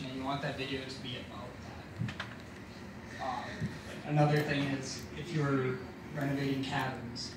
mentioning, you want that video to be about that. Another thing is if you're renovating cabins,